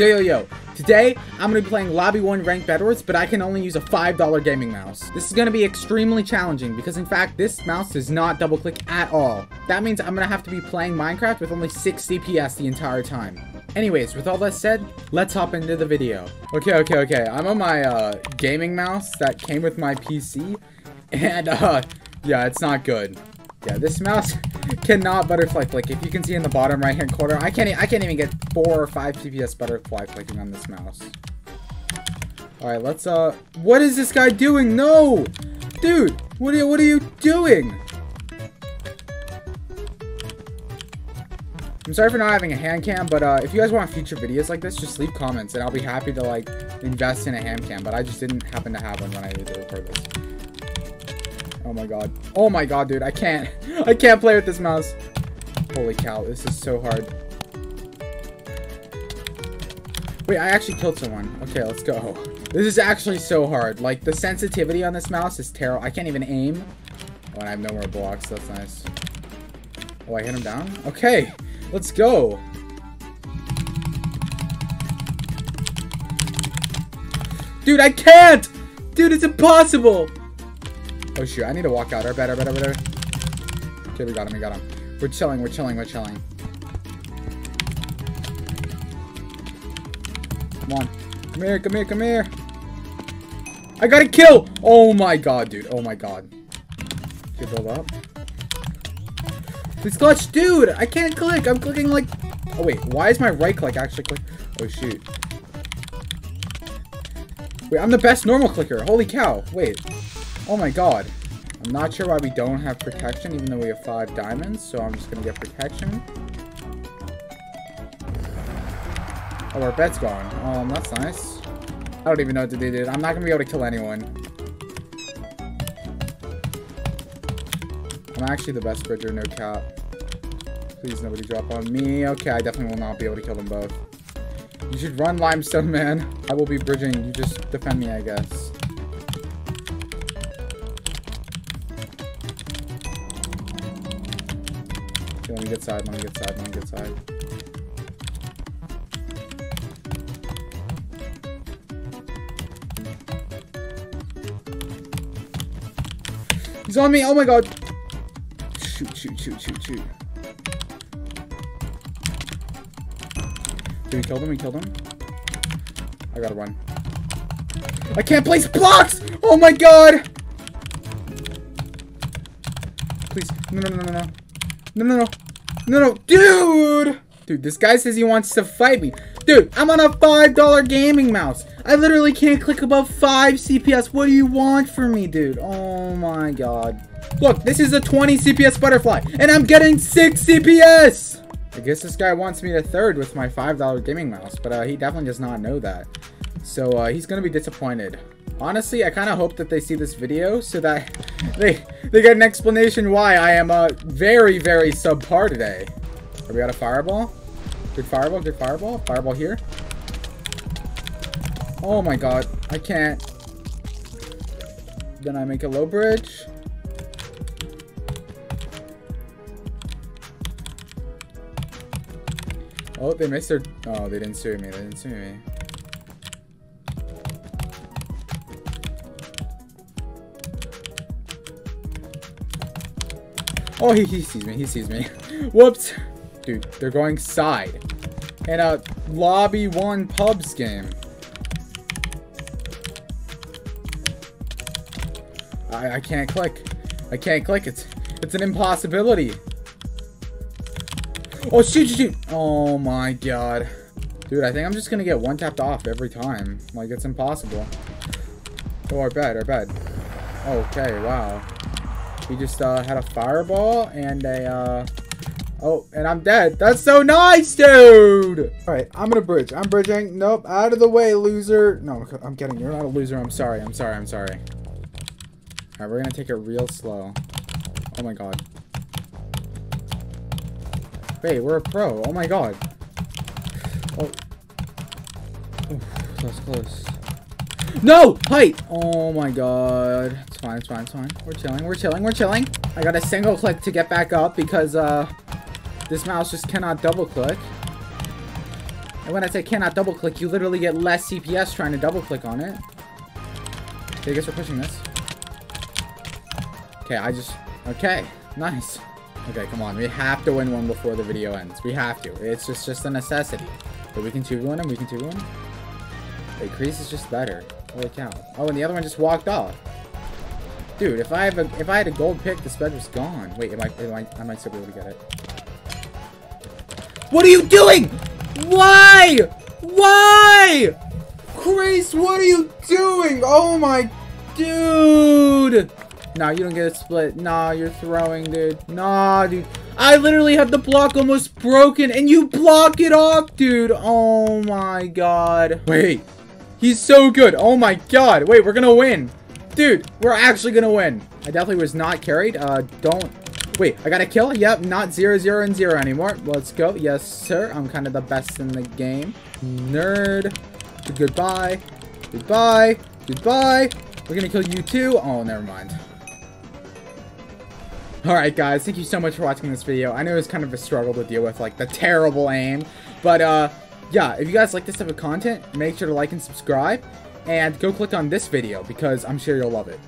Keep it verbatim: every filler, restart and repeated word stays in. Yo, yo, yo. Today, I'm going to be playing Lobby one Ranked Bedwars, but I can only use a five dollar gaming mouse. This is going to be extremely challenging because, in fact, this mouse does not double-click at all. That means I'm going to have to be playing Minecraft with only six C P S the entire time. Anyways, with all that said, let's hop into the video. Okay, okay, okay. I'm on my uh, gaming mouse that came with my P C, and, uh, yeah, it's not good. Yeah, this mouse cannot butterfly flick. If you can see in the bottom right-hand corner, I can't. I can't even get four or five C P S butterfly flicking on this mouse. All right, let's. Uh, what is this guy doing? No, dude, what are you? What are you doing? I'm sorry for not having a hand cam, but uh, if you guys want future videos like this, just leave comments, and I'll be happy to like invest in a hand cam. But I just didn't happen to have one when I needed to record this. Oh my god. Oh my god, dude. I can't. I can't play with this mouse. Holy cow. This is so hard. Wait, I actually killed someone. Okay, let's go. This is actually so hard. Like, the sensitivity on this mouse is terrible. I can't even aim. Oh, and I have no more blocks. That's nice. Oh, I hit him down? Okay. Let's go. Dude, I can't! Dude, it's impossible! Oh shoot, I need to walk out. Our better, better, better. Okay, we got him, we got him. We're chilling, we're chilling, we're chilling. Come on. Come here, come here, come here. I got a kill! Oh my god, dude. Oh my god. Okay, build up. This glitch, dude! I can't click! I'm clicking like... Oh wait, why is my right click actually click? Oh shoot. Wait, I'm the best normal clicker. Holy cow. Wait. Oh my god. I'm not sure why we don't have protection, even though we have five diamonds, so I'm just gonna get protection. Oh, our bed's gone. Um, that's nice. I don't even know what to do, dude. I'm not gonna be able to kill anyone. I'm actually the best bridger, no cap. Please, nobody drop on me. Okay, I definitely will not be able to kill them both. You should run, Limestone Man. I will be bridging. You just defend me, I guess. Let me get side, let me get side, let me get side. He's on me! Oh my god! Shoot, shoot, shoot, shoot, shoot. Did we kill him? We killed him? I gotta run. I can't place blocks! Oh my god! Please. No, no, no, no, no. No, no, no. No, no. Dude! Dude, this guy says he wants to fight me. Dude, I'm on a five dollar gaming mouse. I literally can't click above five C P S. What do you want from me, dude? Oh, my God. Look, this is a twenty C P S butterfly, and I'm getting six C P S! I guess this guy wants me to third with my five dollar gaming mouse, but uh, he definitely does not know that. So, uh, he's gonna be disappointed. Honestly, I kind of hope that they see this video so that they they get an explanation why I am uh, very, very subpar today. Are we out of fireball? Good fireball, good fireball. Fireball here. Oh my god, I can't. Then I make a low bridge. Oh, they missed their... Oh, they didn't sue me, they didn't sue me. Oh, he, he sees me. He sees me. Whoops. Dude, they're going side. And a Lobby one Pubs game. I, I can't click. I can't click. It's it's an impossibility. Oh, shoot, shoot, shoot. Oh, my God. Dude, I think I'm just going to get one tapped off every time. Like, it's impossible. Oh, our bed. Our bed. Okay, wow. We just uh, had a fireball and a, uh, oh, and I'm dead. That's so nice, dude. All right, I'm gonna bridge. I'm bridging. Nope, out of the way, loser. No, I'm kidding. You're not a loser. I'm sorry. I'm sorry. I'm sorry. All right, we're gonna take it real slow. Oh my god. Wait, we're a pro. Oh my god. Oh, oof, that's close. No! Height! Oh my god. It's fine, it's fine, it's fine. We're chilling, we're chilling, we're chilling. I got a single click to get back up because, uh, this mouse just cannot double click. And when I say cannot double click, you literally get less C P S trying to double click on it. Okay, I guess we're pushing this. Okay, I just... Okay, nice. Okay, come on. We have to win one before the video ends. We have to. It's just, just a necessity. But we can two v one him. We can two v one him. Wait, Kreese is just better. Holy cow. Oh, and the other one just walked off. Dude, if I have a, if I had a gold pick, this bed was gone. Wait, am I, am I, I might still be able to get it. What are you doing? Why? Why? Kreese, what are you doing? Oh my, dude. Nah, you don't get a split. Nah, you're throwing, dude. Nah, dude. I literally have the block almost broken, and you block it off, dude. Oh my god. Wait, he's so good. Oh my god. Wait, we're gonna win. Dude, we're actually gonna win. I definitely was not carried. Uh, don't... Wait, I got a kill? Yep, not zero, zero, and zero anymore. Let's go. Yes, sir. I'm kind of the best in the game. Nerd. Goodbye. Goodbye. Goodbye. We're gonna kill you too. Oh, never mind. Alright guys, thank you so much for watching this video. I know it was kind of a struggle to deal with, like, the terrible aim. But, uh, yeah, if you guys like this type of content, make sure to like and subscribe. And go click on this video, because I'm sure you'll love it.